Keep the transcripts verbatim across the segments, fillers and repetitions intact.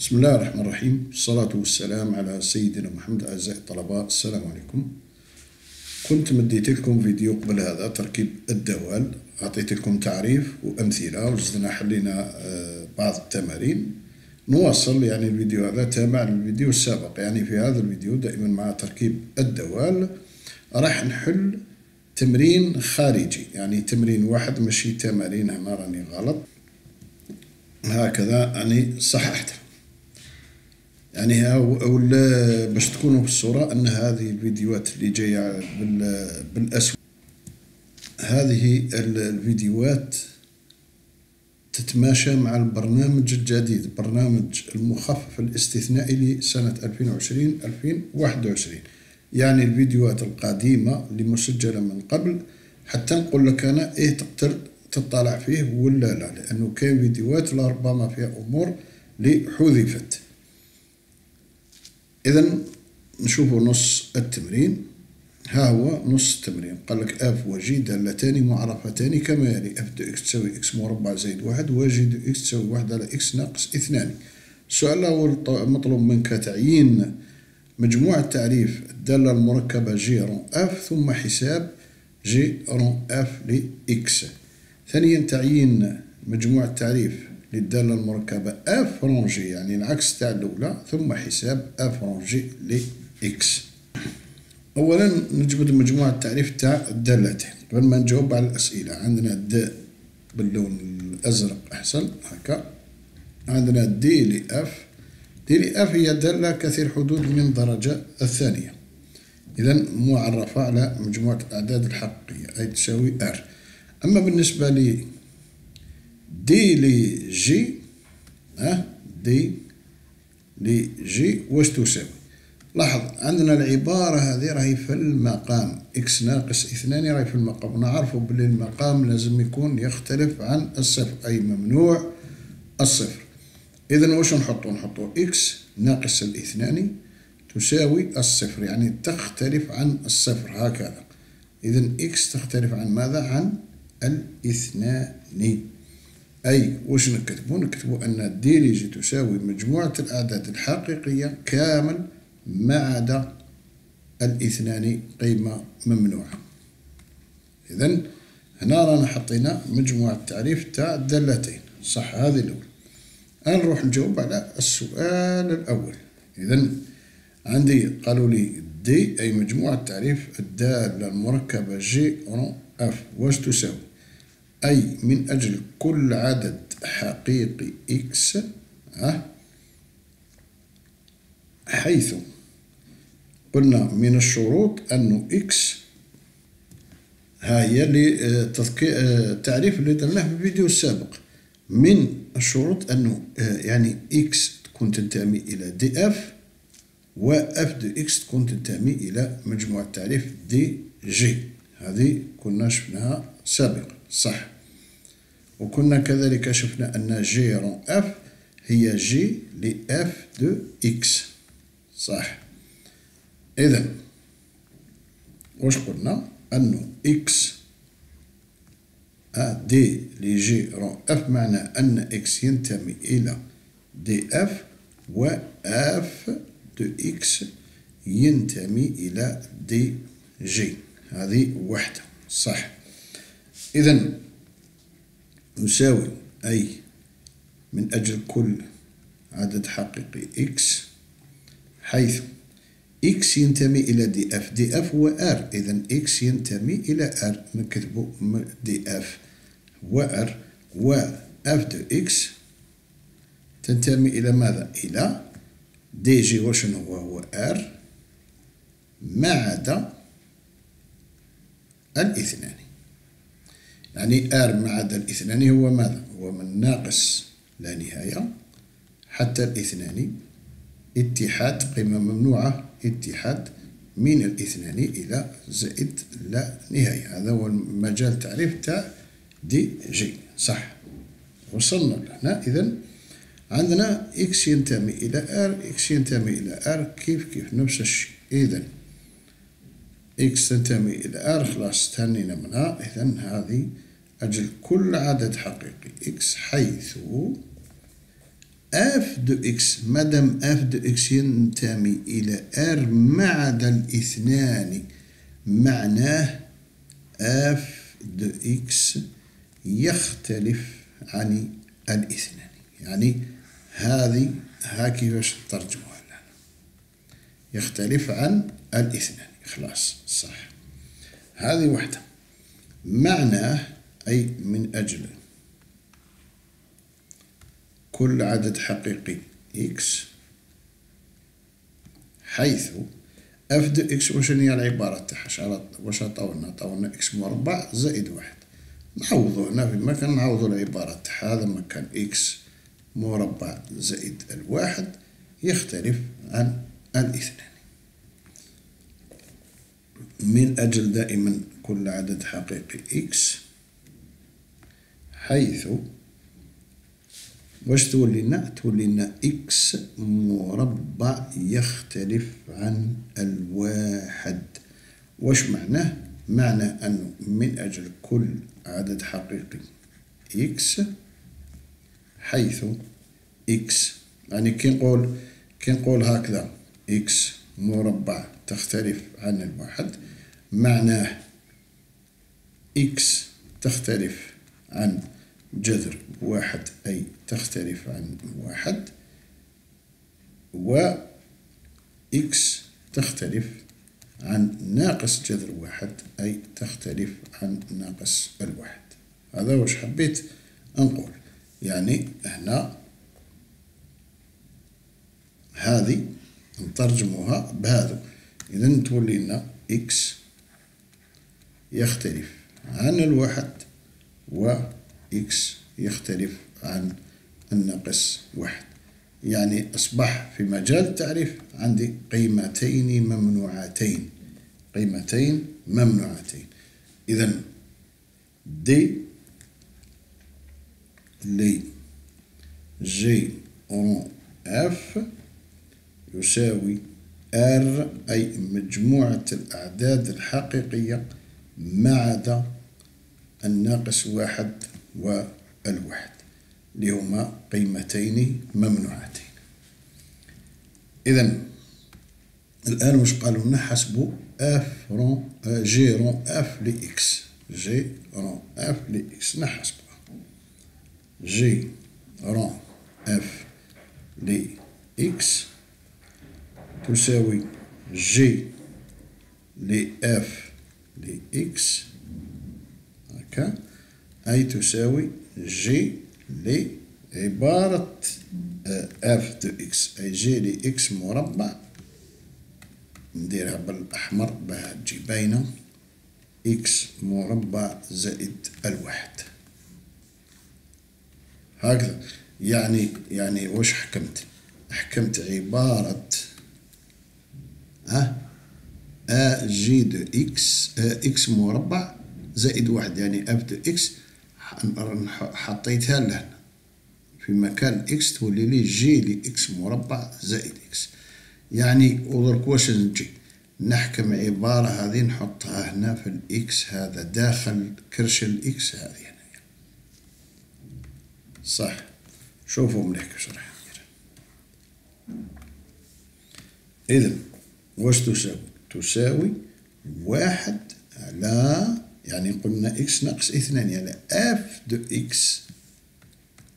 بسم الله الرحمن الرحيم، والصلاة والسلام على سيدنا محمد. أعزائي الطلبة، السلام عليكم. كنت مديت لكم فيديو قبل هذا تركيب الدوال، أعطيت لكم تعريف وأمثلة وزدنا حلينا بعض التمارين. نواصل يعني الفيديو هذا تابع للفيديو السابق، يعني في هذا الفيديو دائما مع تركيب الدوال راح نحل تمرين خارجي، يعني تمرين واحد ماشي تمارين. هنا راني غلط، هكذا يعني صححتها. يعني ها ولا باش تكونوا بالصورة ان هذه الفيديوهات اللي جايه بالاسود، هذه الفيديوهات تتماشى مع البرنامج الجديد، برنامج المخفف الاستثنائي لسنة ألفين وعشرين ألفين وواحد وعشرين. يعني الفيديوهات القديمة اللي مسجلة من قبل، حتى نقول لك انا ايه تقدر تطلع فيه ولا لا، لانه كاين فيديوهات لربما فيها امور اللي حذفت. إذا نشوفوا نص التمرين. ها هو نص التمرين، قال لك اف وجي دالتان معرفتان كما يلي: اف دو اكس تساوي اكس مربع زائد واحد، وجي دو اكس تساوي واحد على اكس ناقص اثنان. السؤال الأول مطلوب منك تعيين مجموعة تعريف الدالة المركبة جي رون اف ثم حساب جي رون اف لإكس. ثانيا تعيين مجموعة تعريف للدالة المركبة اف رون جي، يعني العكس تاع الأولى، ثم حساب اف رون جي لإكس. أولا نجبد مجموعة التعريف تاع الدالتين قبل ما نجاوب على الأسئلة. عندنا د باللون الأزرق أحسن هكا، عندنا دي لإف. دي لإف هي دالة كثير حدود من الدرجة الثانية، إذا معرفة على مجموعة الأعداد الحقيقية أي تساوي ار. أما بالنسبة لي دي لي جي، ها دي لي جي واش تساوي؟ لاحظ عندنا العبارة هذه راهي في المقام إكس ناقص اثنان، راهي في المقام. نعرفوا بلي المقام لازم يكون يختلف عن الصفر، أي ممنوع الصفر. إذا واش نحطو؟ نحطو إكس ناقص الاثنان تساوي الصفر، يعني تختلف عن الصفر هكذا. إذا إكس تختلف عن ماذا؟ عن الاثنان. أي واش نكتبو؟ نكتبو أن دي لي جي تساوي مجموعة الأعداد الحقيقية كامل ما عدا الاثنان قيمة ممنوعة. إذا هنا رانا حطينا مجموعة التعريف تاع الدالتين، صح؟ هذه الأول. نروح نجاوب على السؤال الأول. إذا عندي قالوا لي دي أي مجموعة تعريف الدالة المركبة جي رون اف واش تساوي؟ أي من أجل كل عدد حقيقي إكس حيث قلنا من الشروط أنه إكس، ها هي التعريف اللي درناه في الفيديو السابق، من الشروط أنه يعني إكس تكون تنتمي إلى دي إف، وإف دو إكس تكون تنتمي إلى مجموعة تعريف دي جي. هذه كنا شفناها سابقا، صح؟ وكنا كذلك شفنا أن جي رون اف هي جي لإف دو إكس، صح؟ إذا واش قلنا؟ أنه إكس دي لجي رون اف معنى أن إكس ينتمي إلى دي إف، وإف دو إكس ينتمي إلى دي جي. هذه وحدة، صح؟ إذا نساوي أي من أجل كل عدد حقيقي إكس حيث إكس ينتمي إلى دي إف. دي إف هو آر، إذا إكس ينتمي إلى آر، نكتبو دي إف وآر، وإف دو إكس تنتمي إلى ماذا؟ إلى دي جي. وشنو هو؟ هو آر ما عدا الاثنان، يعني ار ما عدا الاثنان هو ماذا؟ هو من ناقص لا نهاية حتى الاثنان، اتحاد قيمة ممنوعة، اتحاد من الاثنان إلى زائد لا نهاية. هذا هو مجال تعريف تاع دي جي، صح؟ وصلنا لهنا. إذا عندنا إكس ينتمي إلى ار، إكس ينتمي إلى ار كيف كيف نفس الشيء. إذا إكس تنتمي إلى آر، خلاص تهنينا منها. إذا هذه أجل كل عدد حقيقي إكس حيث f de x مادام f de x ينتمي إلى r ما عدا الاثنان معناه f de x يختلف عن الاثنان. يعني هذه ها كيفاش نترجموها لهنا، يختلف عن الاثنان، خلاص صح. هذه وحدة معناه أي من أجل كل عدد حقيقي إكس حيث اف دو إكس. واش هي العبارة تاعها؟ واش عطاولنا؟ عطاولنا إكس مربع زائد واحد. نعوضو هنا في مكان، نعوضو العبارة تاعها، هذا مكان إكس مربع زائد الواحد يختلف عن الاثنان من أجل دائما كل عدد حقيقي إكس حيث واش تولي لنا؟ تولي لنا إكس مربع يختلف عن الواحد. واش معناه؟ معناه أنه من أجل كل عدد حقيقي إكس حيث إكس، يعني كي نقول كي نقول هكذا إكس مربع تختلف عن الواحد معناه إكس تختلف عن جذر واحد أي تختلف عن واحد، و إكس تختلف عن ناقص جذر واحد أي تختلف عن ناقص الواحد. هذا واش حبيت نقول. يعني هنا هذه نترجموها بهذا، إذن تولي لنا إكس يختلف عن الواحد و إكس يختلف عن الناقص واحد. يعني أصبح في مجال التعريف عندي قيمتين ممنوعتين، قيمتين ممنوعتين. إذن دي لي جي أون إف يساوي R أي مجموعة الأعداد الحقيقية ما عدا الناقص واحد والواحد اللي هما قيمتين ممنوعتين. إذن الآن واش قالوا لنا؟ حسبوا F رون جي رون F لإكس، جي رون F لإكس، نحسبوها جي رون F لإكس تساوي جي لإف لإكس هكا أي تساوي جي لعبارة اف دو اكس أي جي لإكس مربع، نديرها بالأحمر باه تجي باينة، إكس مربع زائد الواحد هكذا. يعني يعني واش حكمت؟ حكمت عبارة ها أ جي دو إكس إكس مربع زائد واحد، يعني اف دو إكس حطيتها لهنا في مكان إكس تولي لي جي لإكس مربع زائد إكس. يعني ودرك واش نجي نحكم عبارة هذه نحطها هنا في الإكس هذا داخل كرش الإكس هذه هنايا، صح؟ شوفوا مليح كيفاش راح ندير. إذن واش تساوي؟ تساوي واحد على، يعني قلنا إكس ناقص اثنان، يعني اف دو إكس،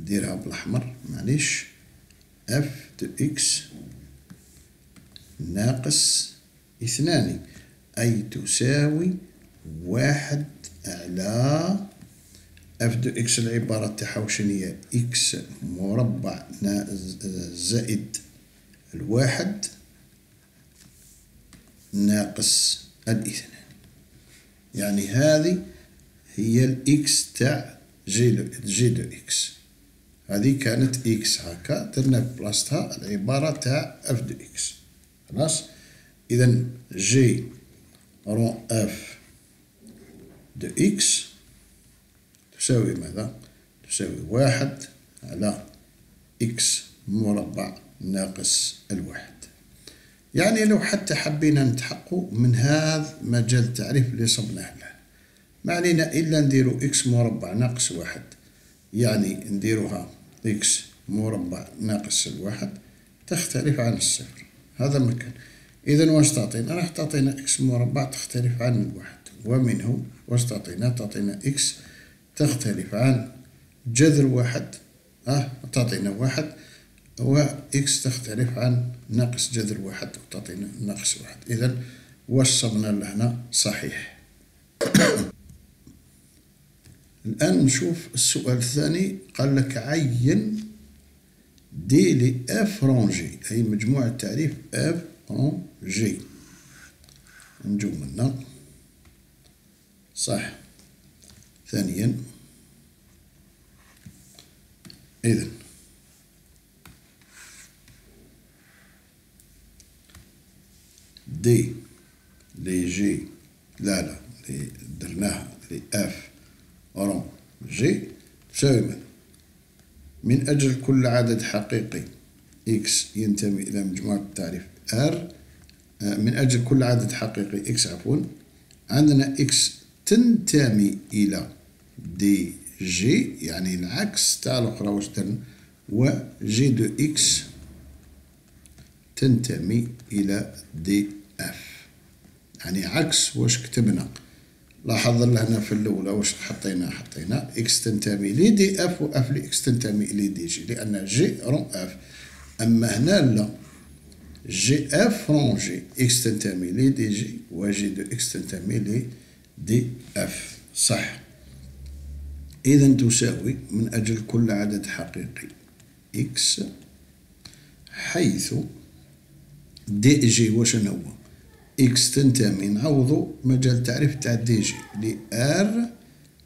نديرها بالأحمر معليش، اف دو إكس ناقص اثنان أي تساوي واحد على اف دو إكس. العبارة تاعها واش هي؟ إكس مربع زائد الواحد ناقص الاثنان. يعني هذه هي الإكس تاع جي دو إكس، هذه كانت إكس هكا درنا بلاصتها العبارة تاع اف دو إكس، خلاص. إذا جي رون اف دو إكس تساوي ماذا؟ تساوي واحد على إكس مربع ناقص الواحد. يعني لو حتى حبينا نتحققوا من هذا مجال التعريف اللي صبناه له، ما علينا إلا نديرو إكس مربع ناقص واحد، يعني نديروها إكس مربع ناقص الواحد تختلف عن الصفر. هذا ما كان. إذا واش تعطينا؟ راح تعطينا إكس مربع تختلف عن الواحد، ومنه واش تعطينا؟ تعطينا إكس تختلف عن جذر واحد، أه تعطينا واحد، وإكس تختلف عن ناقص جذر واحد وتعطينا ناقص واحد. إذا واش صبنا لهنا صحيح. الآن نشوف السؤال الثاني، قال لك عين دي لإف رون جي، أي مجموعة تعريف إف رون جي. نجو منا صح. ثانيا إذن دي لي جي، لا لا لي درناها لي اف رون جي تساوي ماذا؟ من أجل كل عدد حقيقي إكس ينتمي إلى مجموعة التعريف ار، من أجل كل عدد حقيقي إكس عفوا عندنا إكس تنتمي إلى دي جي، يعني العكس تاع الأخرى، واش درنا؟ و جي دو إكس تنتمي إلى دي اف، يعني عكس واش كتبنا. لاحظ لهنا في الاولى واش حطينا؟ حطينا اكس تنتمي لي دي اف و اف لي اكس تنتمي الى دي جي لان جي رون اف. اما هنا لا، جي اف رون جي، اكس تنتمي لي دي جي و جي دو اكس تنتمي لي دي اف صح. اذا تساوي من اجل كل عدد حقيقي اكس، حيث دي جي واش هو؟ اكس تنتمي، نعوضو مجال تعريف تاع دي جي لار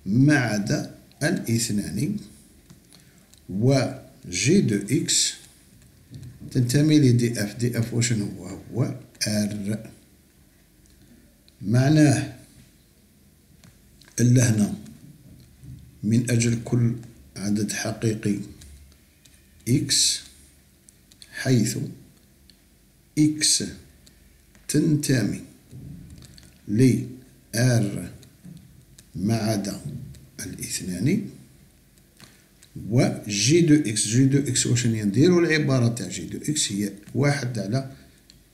ما عدا الاثنان، و جي دو اكس تنتمي لدي اف، دي اف واش هو؟ هو ار. معناه اللهنا من اجل كل عدد حقيقي اكس، حيث إكس تنتمي ل آر ما عدا الاثنان، و جي دو إكس، جي دو إكس واش نديرو؟ العبارة تاع جي دو إكس هي واحد على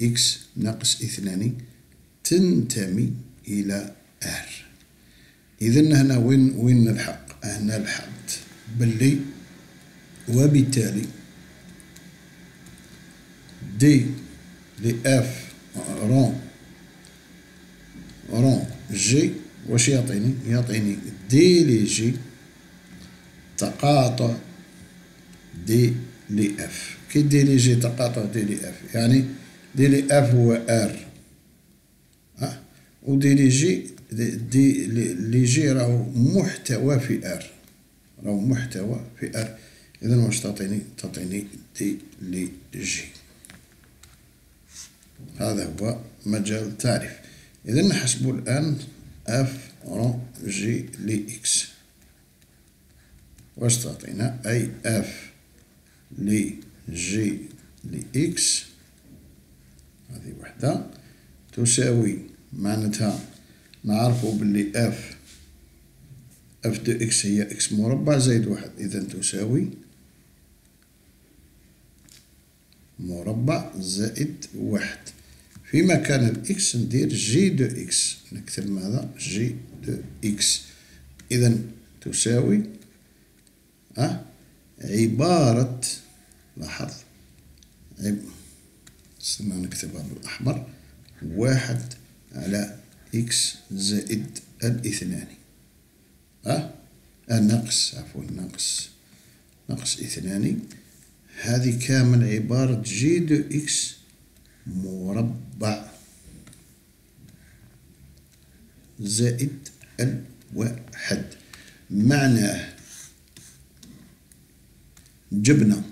إكس ناقص اثنان تنتمي إلى آر. إذن هنا وين وين نلحق؟ هنا لحقت باللي وبالتالي دي لإف رون رون جي واش يعطيني؟ يعطيني دي لي جي تقاطع دي لي اف. كي دي لي جي تقاطع دي لي اف، يعني دي لي اف هو ار، اه و دي لي جي، دي لي جي راهو محتوى في ار، راهو محتوى في ار. اذا واش تعطيني؟ تعطيني دي لي جي. هذا هو مجال التعريف. إذا نحسبوا الآن اف رون جي لي إكس، واش تعطينا؟ أي اف لي جي لي إكس، هذه وحدة تساوي معناتها نعرفوا باللي اف اف دو إكس هي إكس مربع زائد واحد، إذا تساوي مربع زائد واحد. في مكان الإكس ندير جي دو إكس، نكتب ماذا؟ جي دو إكس. إذا تساوي أه؟ عبارة، لاحظ عب... استنى نكتبها بالأحمر، واحد على إكس زائد الاثنان أه؟ الناقص عفوا ناقص ناقص اثنان، هذه كامل عبارة جي دو إكس مربع زائد الواحد. معناه جبنا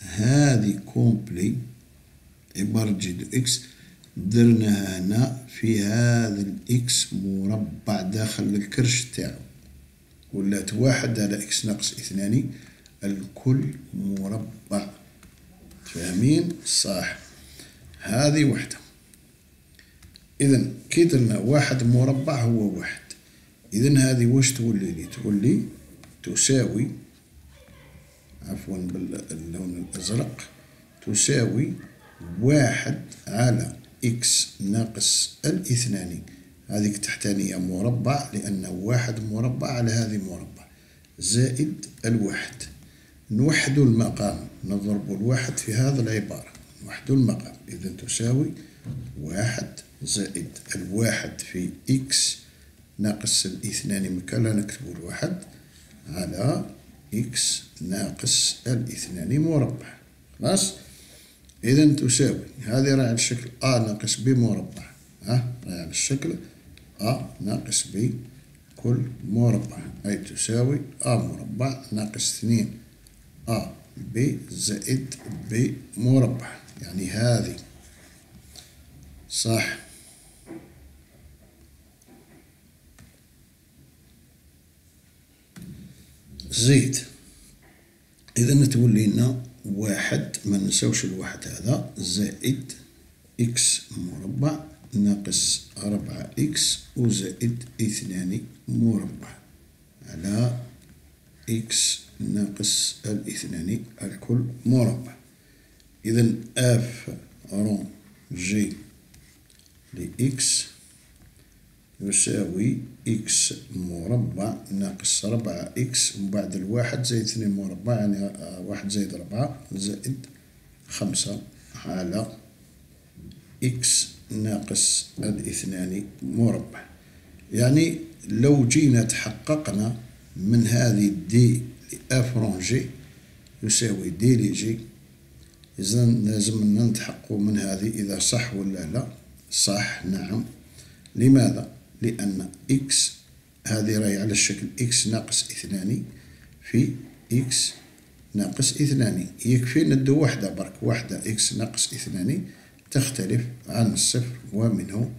هذه كومبلي عبارة جي دو إكس، درناها هنا في هذا الإكس مربع داخل الكرش تاعو، ولات واحد على إكس ناقص اثنان الكل مربع. فاهمين صح؟ هذه وحدة. إذن كي درنا واحد مربع هو واحد، إذن هذه واش تولي لي؟ تولي تساوي عفوا باللون الأزرق تساوي واحد على إكس ناقص الاثنان. هذيك التحتانية مربع لأن واحد مربع على هذه مربع زائد الواحد. نوحد المقام، نضرب الواحد في هذا العبارة، نوحد المقام، إذا تساوي واحد زائد الواحد في إكس ناقص الاثنان، مكان لا نكتبو الواحد، على إكس ناقص الاثنان مربع. خلاص، إذا تساوي هذه راه على الشكل أ ناقص ب مربع، ها راه على الشكل أ ناقص ب كل مربع، أي تساوي أ مربع ناقص اثنين أ ب زائد ب مربع. يعني هذه صح. زيد، إذا تولي لنا واحد، ما ننساوش الواحد هذا، زائد إكس مربع ناقص أربعة إكس وزائد اثنان مربع على إكس ناقص الاثنان الكل مربع. إذا أف رون جي لإكس يساوي إكس مربع ناقص أربعة إكس من بعد الواحد زائد اثنين مربع، يعني واحد زائد أربعة زائد خمسة على إكس ناقص الاثنان مربع. يعني لو جينا تحققنا من هذه دي لأفرون جي يساوي دي لجي، إذا لازمنا نتحققوا من هذه إذا صح ولا لا. صح، نعم. لماذا؟ لأن إكس هذه راهي على الشكل إكس ناقص اثنان في إكس ناقص اثنان، يكفينا ندو وحدة برك، وحدة إكس ناقص اثنان تختلف عن الصفر، ومنه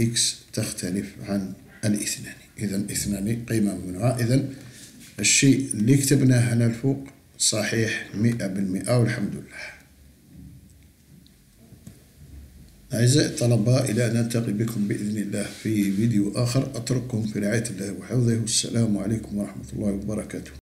إكس تختلف عن الاثنان، إذا اثنان قيمة منها. إذا الشيء اللي كتبناه هنا الفوق صحيح مئة بالمئة والحمد لله. أعزائي الطلبة، إلى أن ألتقي بكم بإذن الله في فيديو آخر، أترككم في رعاية الله وحفظه، والسلام عليكم ورحمة الله وبركاته.